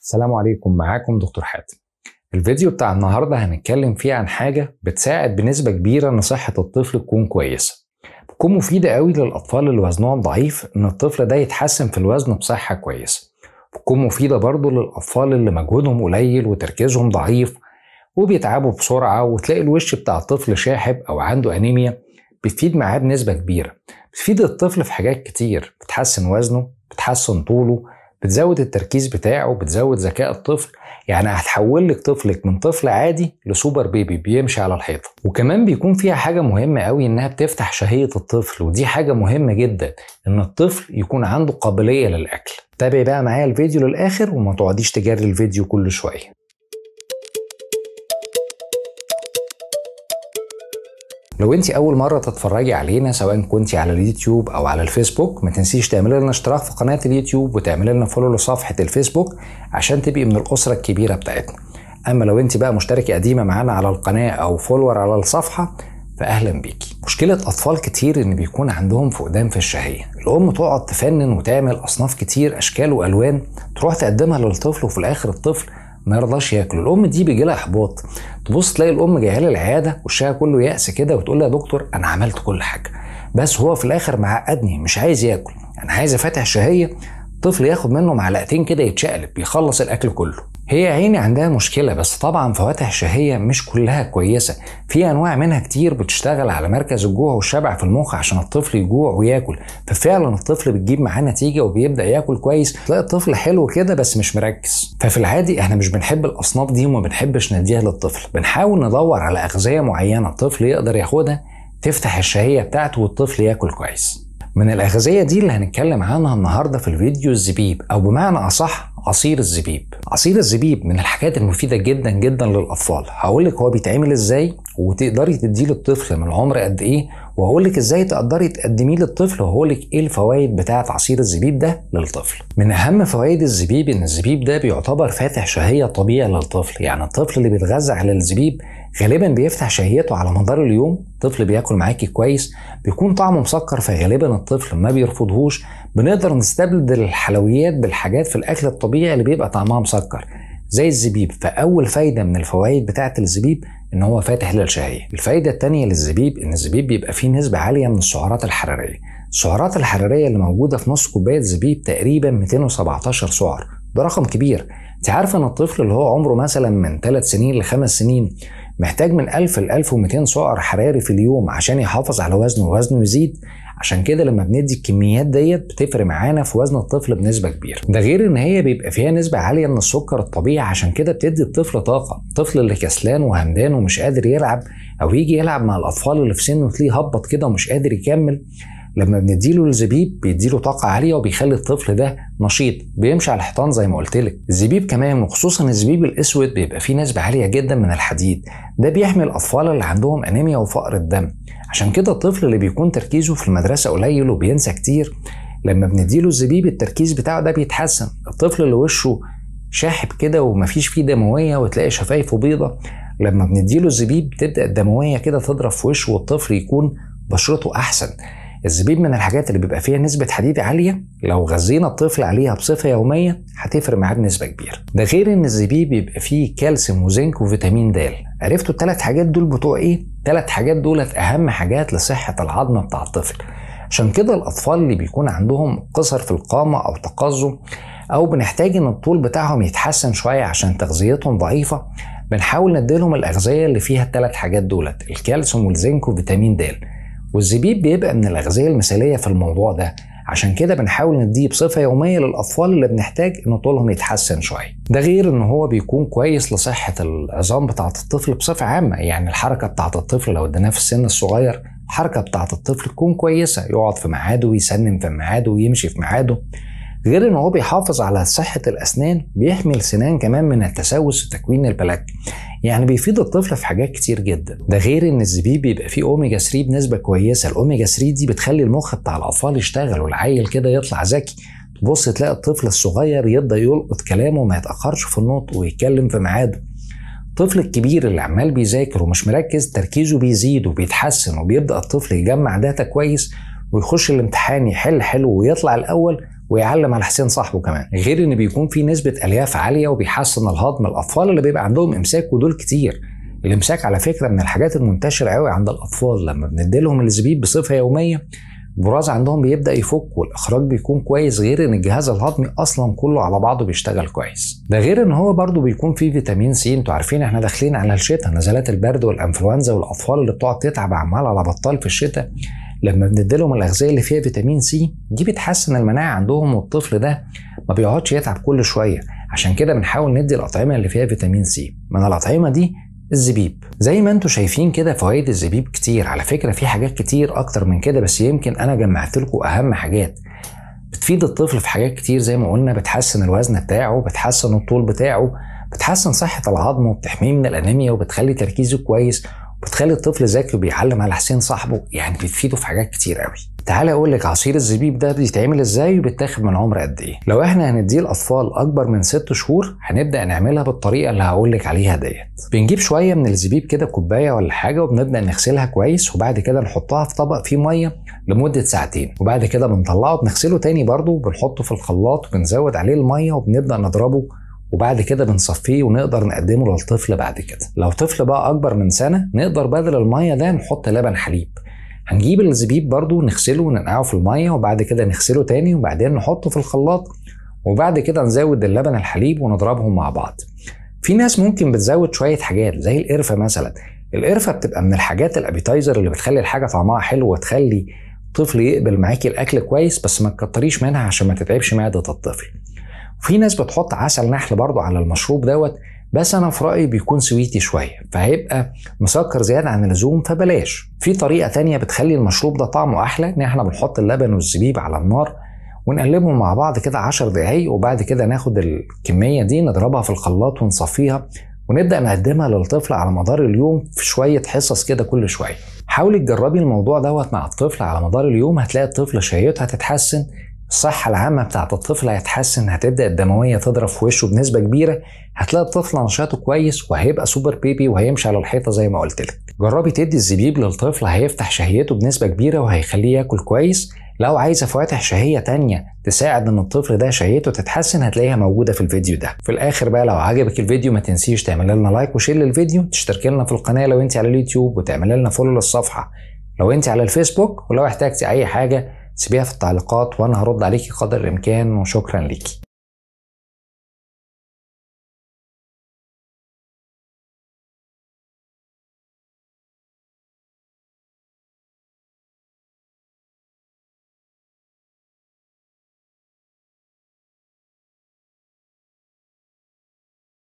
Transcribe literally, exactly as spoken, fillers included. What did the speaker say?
السلام عليكم، معاكم دكتور حاتم. الفيديو بتاع النهارده هنتكلم فيه عن حاجه بتساعد بنسبه كبيره ان صحه الطفل تكون كويسه، بتكون مفيده قوي للاطفال اللي وزنهم ضعيف ان الطفل ده يتحسن في الوزن بصحه كويسه، بتكون مفيده برضه للاطفال اللي مجهودهم قليل وتركيزهم ضعيف وبيتعبوا بسرعه وتلاقي الوش بتاع الطفل شاحب او عنده انيميا، بتفيد معاه بنسبه كبيره، بتفيد الطفل في حاجات كتير، بتحسن وزنه، بتحسن طوله، بتزود التركيز بتاعه، بتزود ذكاء الطفل، يعني هتحول لك طفلك من طفل عادي لسوبر بيبي بيمشي على الحيطه. وكمان بيكون فيها حاجه مهمه قوي انها بتفتح شهيه الطفل، ودي حاجه مهمه جدا ان الطفل يكون عنده قابليه للاكل. تابعي بقى معايا الفيديو للاخر وما تقعديش تجري الفيديو كل شويه. لو انت اول مره تتفرجي علينا سواء كنت على اليوتيوب او على الفيسبوك، ما تنسيش تعملي لنا اشتراك في قناه اليوتيوب وتعملي لنا فولو لصفحه الفيسبوك عشان تبقي من الاسره الكبيره بتاعتنا. اما لو انت بقى مشتركه قديمه معانا على القناه او فولور على الصفحه، فاهلا بيكي. مشكله اطفال كتير ان بيكون عندهم فقدان في الشهيه، الام تقعد تفنن وتعمل اصناف كتير اشكال والوان تروح تقدمها للطفل وفي الاخر الطفل ما يرضاش ياكل. الام دي بيجي لها احباط، تبص تلاقي الام جايه لها العياده وشها كله يأس كده وتقول لها يا دكتور انا عملت كل حاجه بس هو في الاخر معقدني مش عايز ياكل، انا عايز افتح شهيه الطفل ياخد منه معلقتين كده يتشقلب يخلص الاكل كله. هي عيني عندها مشكلة، بس طبعا فواتح الشهية مش كلها كويسة، في أنواع منها كتير بتشتغل على مركز الجوع والشبع في المخ عشان الطفل يجوع وياكل، ففعلا الطفل بتجيب معاه نتيجة وبيبدأ ياكل كويس، تلاقي الطفل حلو كده بس مش مركز. ففي العادي احنا مش بنحب الأصناف دي وما بنحبش نديها للطفل، بنحاول ندور على أغذية معينة الطفل يقدر ياخدها تفتح الشهية بتاعته والطفل ياكل كويس. من الأغذية دي اللي هنتكلم عنها النهاردة في الفيديو الزبيب، أو بمعنى أصح عصير الزبيب. عصير الزبيب من الحاجات المفيدة جدا جدا للأطفال، هقولك هو بيتعمل إزاي وتقدري تديه للطفل من العمر قد إيه، وهقولك إزاي تقدري تقدميه للطفل، وهقولك إيه الفوائد بتاعة عصير الزبيب ده للطفل. من أهم فوائد الزبيب إن الزبيب ده بيعتبر فاتح شهية طبيعي للطفل، يعني الطفل اللي بيتغذى على الزبيب غالبا بيفتح شهيته على مدار اليوم، الطفل بياكل معاكي كويس، بيكون طعمه مسكر فغالبا الطفل ما بيرفضهوش، بنقدر نستبدل الحلويات بالحاجات في الاكل الطبيعي اللي بيبقى طعمها مسكر زي الزبيب. فاول فايده من الفوائد بتاعه الزبيب ان هو فاتح للشهيه. الفايده الثانيه للزبيب ان الزبيب بيبقى فيه نسبه عاليه من السعرات الحراريه، السعرات الحراريه اللي موجوده في نص كوبايه زبيب تقريبا مئتين وسبعتاشر سعر، ده رقم كبير. انت عارفه ان الطفل اللي هو عمره مثلا من ثلاث سنين لخمس سنين محتاج من ألف ل ألف ومئتين سعر حراري في اليوم عشان يحافظ على وزنه ووزنه يزيد، عشان كده لما بندي الكميات ديت بتفرق معانا في وزن الطفل بنسبه كبيره. ده غير ان هي بيبقى فيها نسبه عاليه من السكر الطبيعي، عشان كده بتدي الطفل طاقه. الطفل اللي كسلان وهمدان ومش قادر يلعب، او يجي يلعب مع الاطفال اللي في سنه تلاقيه هبط كده ومش قادر يكمل، لما بنديله الزبيب بيديله طاقه عاليه وبيخلي الطفل ده نشيط بيمشي على الحيطان زي ما قلت لك. الزبيب كمان وخصوصا الزبيب الاسود بيبقى فيه نسبه عاليه جدا من الحديد، ده بيحمي الاطفال اللي عندهم انيميا وفقر الدم، عشان كده الطفل اللي بيكون تركيزه في المدرسه قليل وبينسى كتير لما بنديله الزبيب التركيز بتاعه ده بيتحسن. الطفل اللي وشه شاحب كده ومفيش فيه دمويه وتلاقي شفايفه بيضه، لما بنديله الزبيب بتبدا الدمويه كده تضرب في وشه والطفل يكون بشرته احسن. الزبيب من الحاجات اللي بيبقى فيها نسبة حديد عالية، لو غذينا الطفل عليها بصفة يومية هتفرق معاه بنسبة كبيرة. ده غير ان الزبيب بيبقى فيه كالسيوم وزنك وفيتامين د. عرفتوا الثلاث حاجات دول بتوع ايه؟ الثلاث حاجات دولت اهم حاجات لصحة العظمة بتاع الطفل، عشان كده الاطفال اللي بيكون عندهم قصر في القامة او تقزم او بنحتاج ان الطول بتاعهم يتحسن شوية عشان تغذيتهم ضعيفة، بنحاول نديلهم الاغذية اللي فيها الثلاث حاجات دولت، الكالسيوم والزنك وفيتامين د. والزبيب بيبقى من الأغذية المثالية في الموضوع ده، عشان كده بنحاول نديه بصفة يومية للأطفال اللي بنحتاج إن طولهم يتحسن شوية. ده غير إن هو بيكون كويس لصحة العظام بتاعة الطفل بصفة عامة، يعني الحركة بتاعة الطفل لو اديناه في السن الصغير الحركة بتاعة الطفل تكون كويسة، يقعد في ميعاده ويسنم في ميعاده ويمشي في ميعاده. غير إن هو بيحافظ على صحة الأسنان، بيحمي السنان كمان من التسوس وتكوين البلاك، يعني بيفيد الطفل في حاجات كتير جدا. ده غير ان الزبيب بيبقى فيه اوميجا ثلاثة بنسبه كويسه، الاوميجا ثلاثة دي بتخلي المخ بتاع الاطفال يشتغل والعيل كده يطلع ذكي، تبص تلاقي الطفل الصغير يبدا يلقط كلامه وما يتاخرش في النطق ويتكلم في ميعاده. الطفل الكبير اللي عمال بيذاكر ومش مركز تركيزه بيزيد وبيتحسن، وبيبدا الطفل يجمع داتا كويس ويخش الامتحان يحل حلو ويطلع الاول ويعلم على حسين صاحبه كمان، غير ان بيكون في نسبه الياف عاليه وبيحسن الهضم. الاطفال اللي بيبقى عندهم امساك، ودول كتير، الامساك على فكره من الحاجات المنتشره قوي عند الاطفال. لما بنديلهم الزبيب بصفه يوميه البراز عندهم بيبدا يفك والاخراج بيكون كويس، غير ان الجهاز الهضمي اصلا كله على بعضه بيشتغل كويس. ده غير ان هو برضو بيكون فيه فيتامين سي. انتوا عارفين احنا داخلين على الشتاء، نزلات البرد والانفلونزا والاطفال اللي بتقعد تتعب عمال على بطال في الشتاء، لما بنديلهم الاغذيه اللي فيها فيتامين سي دي بتحسن المناعه عندهم، والطفل ده ما بيقعدش يتعب كل شويه. عشان كده بنحاول ندي الاطعمه اللي فيها فيتامين سي. من الاطعمه دي الزبيب. زي ما انتم شايفين كده فوائد الزبيب كتير، على فكره في حاجات كتير اكتر من كده، بس يمكن انا جمعت لكم اهم حاجات. بتفيد الطفل في حاجات كتير زي ما قلنا، بتحسن الوزن بتاعه، بتحسن الطول بتاعه، بتحسن صحه العظم، وبتحميه من الانيميا، وبتخلي تركيزه كويس، بتخلي الطفل ذكي وبيعلم على حسين صاحبه. يعني بتفيده في حاجات كتير قوي. تعالى اقول لك عصير الزبيب ده بيتعمل ازاي وبيتاخد من عمر قد ايه. لو احنا هنديه الاطفال اكبر من ست شهور هنبدا نعملها بالطريقه اللي هقول لك عليها ديت. بنجيب شويه من الزبيب كده، كوبايه ولا حاجه، وبنبدا نغسلها كويس، وبعد كده نحطها في طبق فيه ميه لمده ساعتين، وبعد كده بنطلعه بنغسله تاني برده، وبنحطه في الخلاط وبنزود عليه الميه وبنبدا نضربه، وبعد كده بنصفيه ونقدر نقدمه للطفل بعد كده. لو طفل بقى اكبر من سنه نقدر بدل الميه ده نحط لبن حليب. هنجيب الزبيب برضو نغسله وننقعه في الميه، وبعد كده نغسله تاني، وبعدين نحطه في الخلاط، وبعد كده نزود اللبن الحليب ونضربهم مع بعض. في ناس ممكن بتزود شويه حاجات زي القرفه مثلا. القرفه بتبقى من الحاجات الابيتايزر اللي بتخلي الحاجه طعمها حلو وتخلي الطفل يقبل معاكي الاكل كويس، بس ما تكتريش منها عشان ما تتعبش معده الطفل. في ناس بتحط عسل نحل برضو على المشروب دوت، بس انا في رايي بيكون سويتي شويه، فهيبقى مسكر زياده عن اللزوم فبلاش. في طريقه تانية بتخلي المشروب ده طعمه احلى، ان احنا بنحط اللبن والزبيب على النار ونقلبهم مع بعض كده عشر دقايق، وبعد كده ناخد الكميه دي نضربها في الخلاط ونصفيها ونبدا نقدمها للطفل على مدار اليوم في شويه حصص كده كل شويه. حاولي تجربي الموضوع دوت مع الطفل على مدار اليوم، هتلاقي الطفل شهيته هتتحسن، الصحة العامة بتاعت الطفل هيتحسن، هتبدأ الدموية تضرب في وشه بنسبة كبيرة، هتلاقي الطفل نشاطه كويس وهيبقى سوبر بيبي وهيمشي على الحيطة زي ما قلت لك. جربي تدي الزبيب للطفل، هيفتح شهيته بنسبة كبيرة وهيخليه ياكل كويس. لو عايزة فواتح شهية تانية تساعد ان الطفل ده شهيته تتحسن هتلاقيها موجودة في الفيديو ده. في الاخر بقى لو عجبك الفيديو ما تنسيش تعمل لنا لايك وشير للفيديو، تشتركي لنا في القناة لو انت على اليوتيوب، وتعمل لنا فولو للصفحة لو انت على الفيسبوك، ولو احتجتي اي حاجة سيبيها في التعليقات وانا هرد عليكي قدر الامكان، وشكرا ليكي.